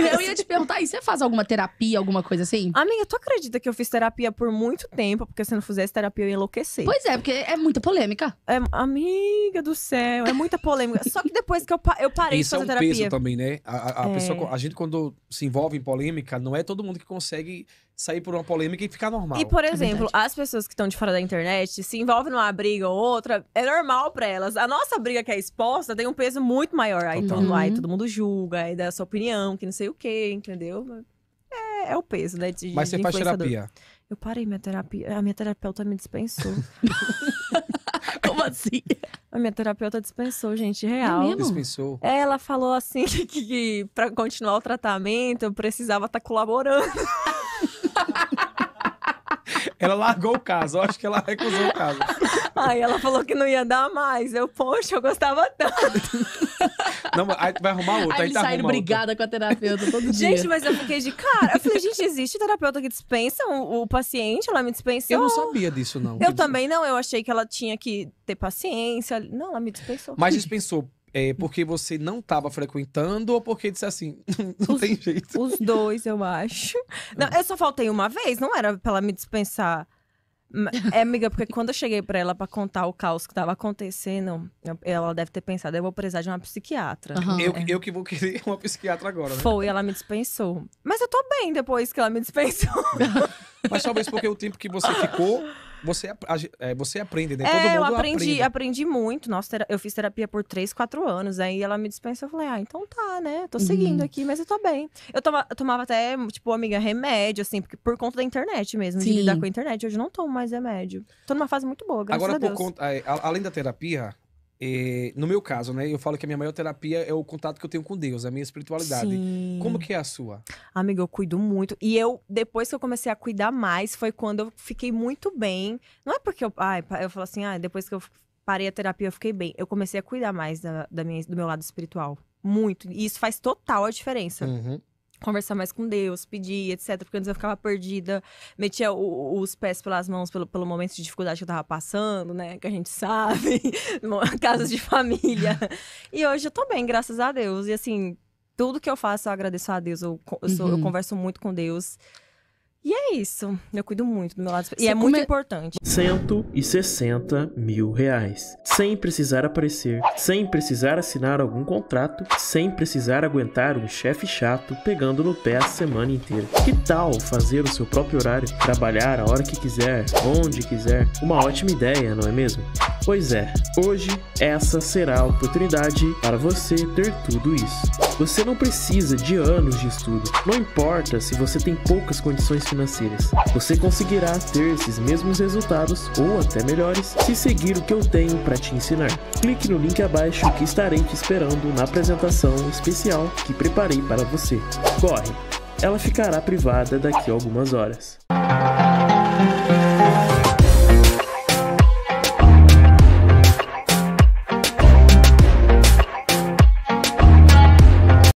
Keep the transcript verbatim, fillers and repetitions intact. Eu ia te perguntar, e você faz alguma terapia, alguma coisa assim? Amiga, tu acredita que eu fiz terapia por muito tempo? Porque se não fizesse terapia, eu ia enlouquecer. Pois é, porque é muita polêmica. É, amiga do céu, é muita polêmica. Só que depois que eu, pa eu parei Isso de fazer terapia... Isso é um terapia. peso também, né? A, a, a, é. pessoa, a gente, quando se envolve em polêmica, não é todo mundo que consegue sair por uma polêmica e ficar normal. E, por exemplo, é as pessoas que estão de fora da internet, se envolvem numa briga ou outra, é normal pra elas. A nossa briga que é exposta tem um peso muito maior. Aí, todo, uhum. aí todo mundo julga, aí dá a sua opinião, que não sei o quê, entendeu? É, é o peso, né? De, Mas você de faz terapia? Eu parei minha terapia. A minha terapeuta me dispensou. Como assim? A minha terapeuta dispensou, gente, real. É mesmo? Dispensou. Ela falou assim que, que, que pra continuar o tratamento, eu precisava estar tá colaborando. Ela largou o caso, eu acho que ela recusou o caso. Aí ela falou que não ia dar mais. Eu, poxa, eu gostava tanto. Não, aí tu vai arrumar outra. Aí, aí tá saindo brigada com a terapeuta todo dia. Gente, mas eu fiquei de cara. Eu falei, gente, existe terapeuta que dispensa o, o paciente? Ela me dispensou. Eu não sabia disso, não. Eu também não. Eu achei que ela tinha que ter paciência. Não, ela me dispensou. Mas dispensou. É porque você não estava frequentando ou porque disse assim, não os, tem jeito? Os dois, eu acho. Não, eu só faltei uma vez, não era pra ela me dispensar. É, amiga, porque quando eu cheguei pra ela pra contar o caos que tava acontecendo, ela deve ter pensado, eu vou precisar de uma psiquiatra. Uhum. Eu, eu que vou querer uma psiquiatra agora, né? Foi, ela me dispensou. Mas eu tô bem depois que ela me dispensou. Mas talvez porque o tempo que você ficou, você, você aprende, né? É, Todo mundo eu aprendi, aprende. aprendi muito. Nossa, eu fiz terapia por três, quatro anos. Aí ela me dispensou, eu falei, ah, então tá, né? Tô seguindo uhum. aqui, mas eu tô bem. Eu tomava, eu tomava até, tipo, amiga, remédio, assim, porque por conta da internet mesmo, Sim. de lidar com a internet. Hoje eu não tomo mais remédio. Tô numa fase muito boa, graças Agora, a Deus. Agora, por conta, além da terapia, é, no meu caso, né? Eu falo que a minha maior terapia é o contato que eu tenho com Deus, a minha espiritualidade. Sim. Como que é a sua? Amiga, eu cuido muito. E eu, depois que eu comecei a cuidar mais, foi quando eu fiquei muito bem. Não é porque eu... Ai, eu falo assim, ah, depois que eu parei a terapia, eu fiquei bem. Eu comecei a cuidar mais da, da minha, do meu lado espiritual. Muito. E isso faz total a diferença. Uhum. Conversar mais com Deus, pedir, etcétera. Porque antes eu ficava perdida, metia o, os pés pelas mãos pelo, pelo momento de dificuldade que eu tava passando, né? Que a gente sabe, casos de família. E hoje eu tô bem, graças a Deus. E assim, tudo que eu faço eu agradeço a Deus. Eu, eu, sou, uhum. eu converso muito com Deus. E é isso. Eu cuido muito do meu lado. E Você é come... muito importante. cento e sessenta mil reais. Sem precisar aparecer. Sem precisar assinar algum contrato. Sem precisar aguentar um chefe chato pegando no pé a semana inteira. Que tal fazer o seu próprio horário? Trabalhar a hora que quiser, onde quiser. Uma ótima ideia, não é mesmo? Pois é. Hoje, essa será a oportunidade para você ter tudo isso. Você não precisa de anos de estudo. Não importa se você tem poucas condições financeiras. Você conseguirá ter esses mesmos resultados ou até melhores se seguir o que eu tenho para te ensinar. Clique no link abaixo que estarei te esperando na apresentação especial que preparei para você. Corre! Ela ficará privada daqui a algumas horas.